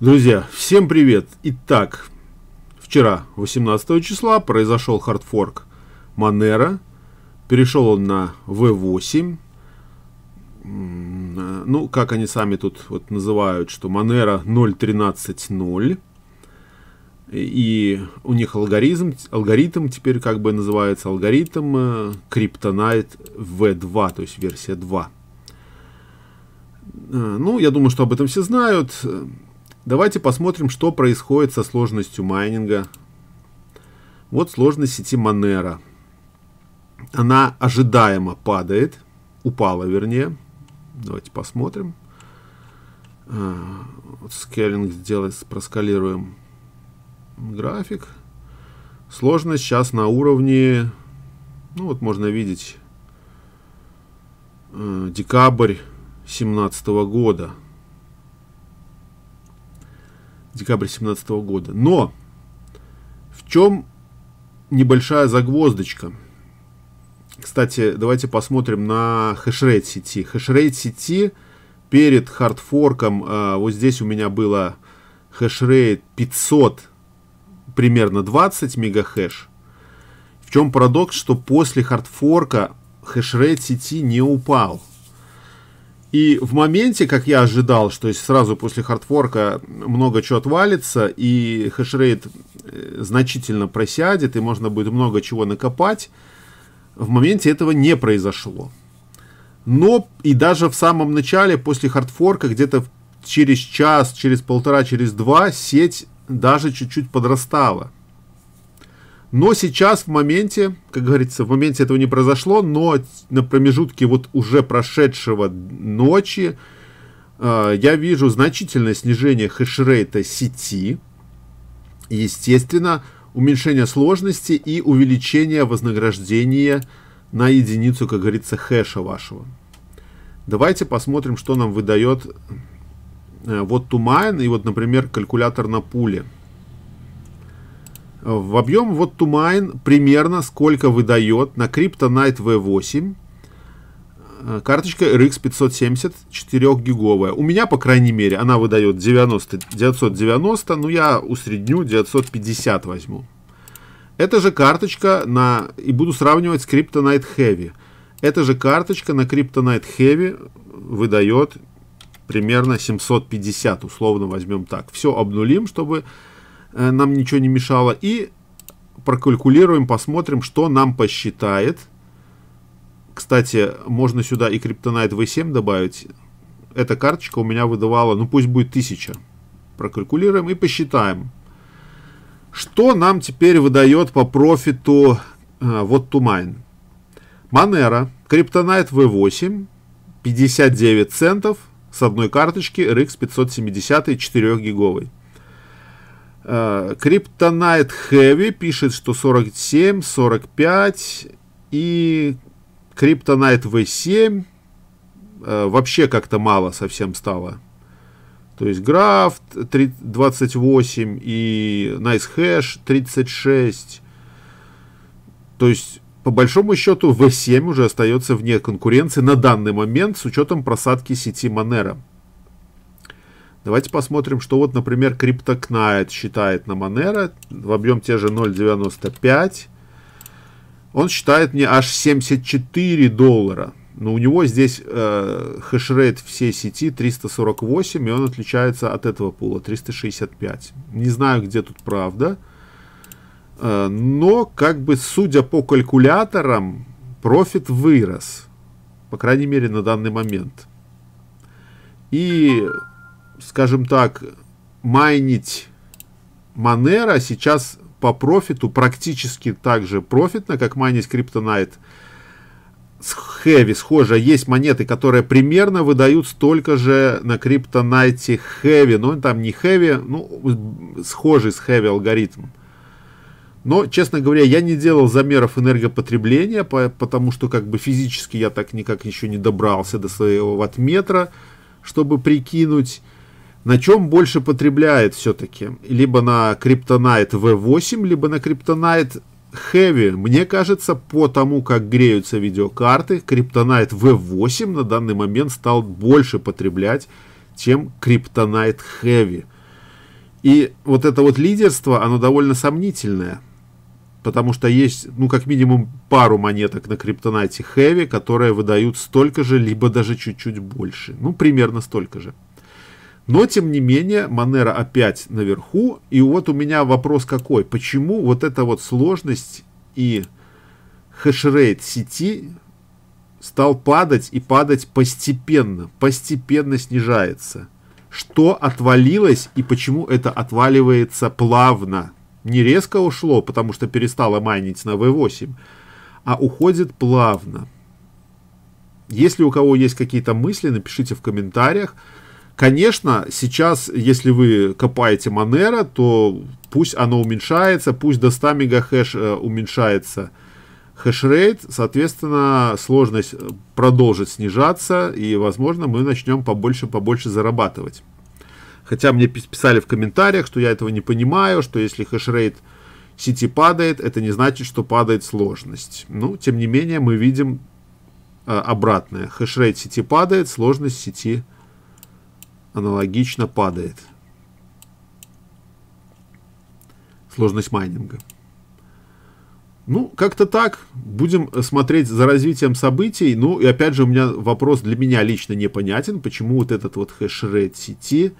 Друзья, всем привет! Итак, вчера, 18 числа, произошел хардфорк Monero. Перешел он на V8. Ну, как они сами тут вот называют, что Monero 0.13.0. И у них алгоритм теперь как бы называется алгоритм CryptoNight V2, то есть версия 2. Ну, я думаю, что об этом все знают. Давайте посмотрим, что происходит со сложностью майнинга. Вот сложность сети Monero. Она ожидаемо падает. Упала, вернее. Давайте посмотрим. Вот скейлинг сделаем, проскалируем график. Сложность сейчас на уровне, ну вот можно видеть, декабрь 2017 года. Декабрь 2017 года. Но в чем небольшая загвоздочка? Кстати, давайте посмотрим на хешрейт сети. Хешрейт сети перед хардфорком, вот здесь у меня было хешрейт 500, примерно 20 мегахэш. В чем парадокс, что после хардфорка хешрейт сети не упал. И в моменте, как я ожидал, что сразу после хардфорка много чего отвалится, и хешрейт значительно просядет, и можно будет много чего накопать, в моменте этого не произошло. Но и даже в самом начале, после хардфорка, где-то через час, через полтора, через два, сеть даже чуть-чуть подрастала. Но сейчас в моменте, как говорится, в моменте этого не произошло, но на промежутке вот уже прошедшего ночи я вижу значительное снижение хешрейта сети, естественно, уменьшение сложности и увеличение вознаграждения на единицу, как говорится, хэша вашего. Давайте посмотрим, что нам выдает WhatToMine и вот, например, калькулятор на пуле. В объем WhatToMine примерно сколько выдает на CryptoKnight V8 карточка RX 570 4-гиговая. У меня, по крайней мере, она выдает 990, но я усредню 950 возьму. Эта же карточка на... И буду сравнивать с CryptoNight Heavy. Эта же карточка на CryptoNight Heavy выдает примерно 750, условно возьмем так. Все обнулим, чтобы... нам ничего не мешало, и прокалькулируем, посмотрим, что нам посчитает. Кстати, можно сюда и CryptoKnight V7 добавить. Эта карточка у меня выдавала, ну пусть будет 1000. Прокалькулируем и посчитаем, что нам теперь выдает по профиту WhatToMine. Monero, CryptoKnight V8, 59 центов с одной карточки RX 570 4-гиговой. CryptoKnight Heavy пишет, что 47, 45 и CryptoKnight V7 вообще как-то мало совсем стало. То есть Graft 28 и Найс Хэш 36. То есть по большому счету V7 уже остается вне конкуренции на данный момент с учетом просадки сети Monero. Давайте посмотрим, что вот, например, CryptoKnight считает на Monero. В объем те же 0.95. Он считает мне аж $74. Но у него здесь хешрейт всей сети 348, и он отличается от этого пула 365. Не знаю, где тут правда. Но, как бы, судя по калькуляторам, профит вырос. По крайней мере, на данный момент. И... скажем так, майнить Monero сейчас по профиту практически так же профитно, как майнить CryptoKnight с Heavy. Схоже, есть монеты, которые примерно выдают столько же на CryptoKnight Heavy, но там не Heavy, ну, схожий с Heavy алгоритм. Но, честно говоря, я не делал замеров энергопотребления, потому что как бы физически я так никак еще не добрался до своего ваттметра, чтобы прикинуть, на чем больше потребляет все-таки? Либо на CryptoKnight V8, либо на CryptoKnight Heavy. Мне кажется, по тому, как греются видеокарты, CryptoKnight V8 на данный момент стал больше потреблять, чем CryptoKnight Heavy. И вот это вот лидерство, оно довольно сомнительное. Потому что есть, ну, как минимум, пару монеток на CryptoNight Heavy, которые выдают столько же, либо даже чуть-чуть больше. Ну, примерно столько же. Но, тем не менее, Monero опять наверху. И вот у меня вопрос какой. Почему вот эта вот сложность и хэшрейт сети стал падать и падать постепенно? Постепенно снижается. Что отвалилось и почему это отваливается плавно? Не резко ушло, потому что перестало майнить на V8, а уходит плавно. Если у кого есть какие-то мысли, напишите в комментариях. Конечно, сейчас, если вы копаете Monero, то пусть оно уменьшается, пусть до 100 мегахэш уменьшается хэшрейт, соответственно, сложность продолжит снижаться, и, возможно, мы начнем побольше зарабатывать. Хотя мне писали в комментариях, что я этого не понимаю, что если хэшрейт сети падает, это не значит, что падает сложность. Ну, тем не менее, мы видим обратное. Хэшрейт сети падает, сложность сети аналогично падает. Сложность майнинга. Ну, как-то так. Будем смотреть за развитием событий. Ну, и опять же, у меня вопрос для меня лично непонятен, почему вот этот вот хэшрейт сети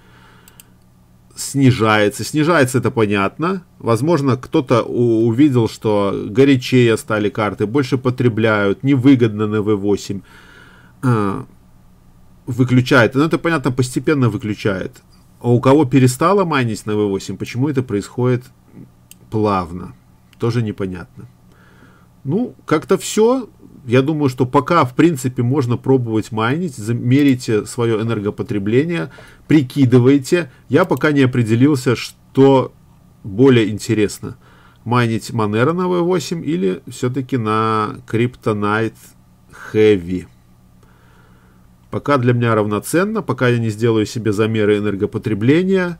снижается. Снижается, это понятно. Возможно, кто-то увидел, что горячее стали карты, больше потребляют, невыгодно на V8. Выключает. Ну, это понятно, постепенно выключает. А у кого перестало майнить на V8, почему это происходит плавно? Тоже непонятно. Ну, как-то все. Я думаю, что пока, в принципе, можно пробовать майнить. Замерите свое энергопотребление, прикидывайте. Я пока не определился, что более интересно. Майнить Monero на V8 или все-таки на CryptoKnight Heavy. Пока для меня равноценно. Пока я не сделаю себе замеры энергопотребления.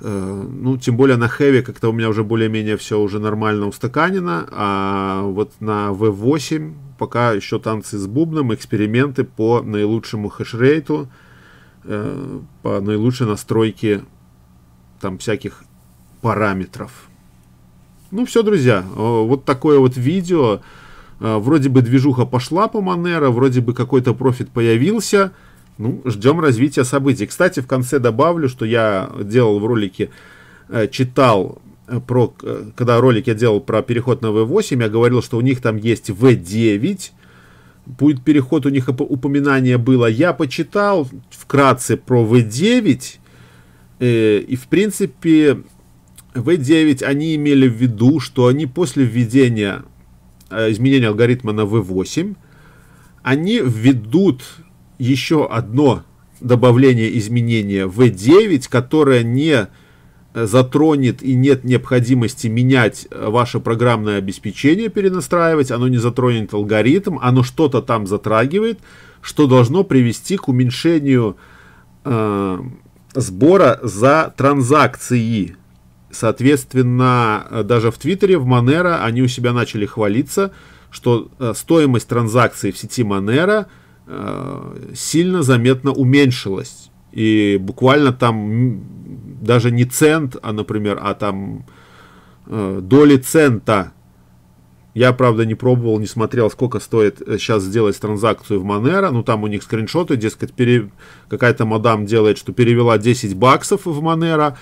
Ну, тем более на Heavy как-то у меня уже более-менее все уже нормально устаканено, а вот на V8 пока еще танцы с бубном, эксперименты по наилучшему хэшрейту, по наилучшей настройке там всяких параметров. Ну все, друзья, вот такое вот видео. Вроде бы движуха пошла по Monero, вроде бы какой-то профит появился. Ну, ждем развития событий. Кстати, в конце добавлю, что я делал в ролике, читал про, когда ролик я делал про переход на V8, я говорил, что у них там есть V9, будет переход, у них упоминание было. Я почитал вкратце про V9, и в принципе V9 они имели в виду, что они после введения изменения алгоритма на V8, они введут еще одно добавление изменения V9, которое не затронет и нет необходимости менять ваше программное обеспечение, перенастраивать, оно не затронет алгоритм, оно что-то там затрагивает, что должно привести к уменьшению сбора за транзакции. Соответственно, даже в Твиттере, в Monero, они у себя начали хвалиться, что стоимость транзакций в сети Monero сильно заметно уменьшилась. И буквально там даже не цент, а, например, а там доли цента. Я, правда, не пробовал, не смотрел, сколько стоит сейчас сделать транзакцию в Monero. Ну, там у них скриншоты, дескать, какая-то мадам делает, что перевела 10 баксов в Monero,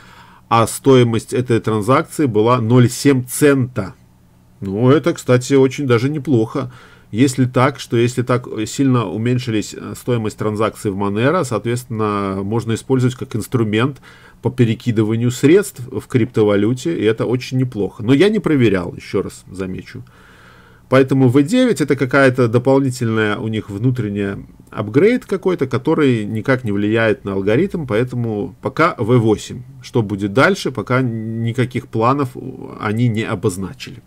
а стоимость этой транзакции была 0,7 цента. Ну, это, кстати, очень даже неплохо. Если так сильно уменьшились стоимость транзакций в Monero, соответственно, можно использовать как инструмент по перекидыванию средств в криптовалюте, и это очень неплохо. Но я не проверял, еще раз замечу. Поэтому V9 это какая-то дополнительная у них внутренняя апгрейд какой-то, который никак не влияет на алгоритм, поэтому пока V8. Что будет дальше, пока никаких планов они не обозначили.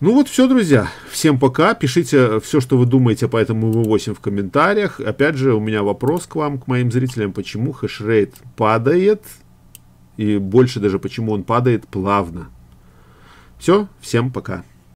Ну вот все, друзья. Всем пока. Пишите все, что вы думаете по этому V8 в комментариях. Опять же, у меня вопрос к вам, к моим зрителям. Почему хэшрейт падает? И больше даже, почему он падает плавно? Все. Всем пока.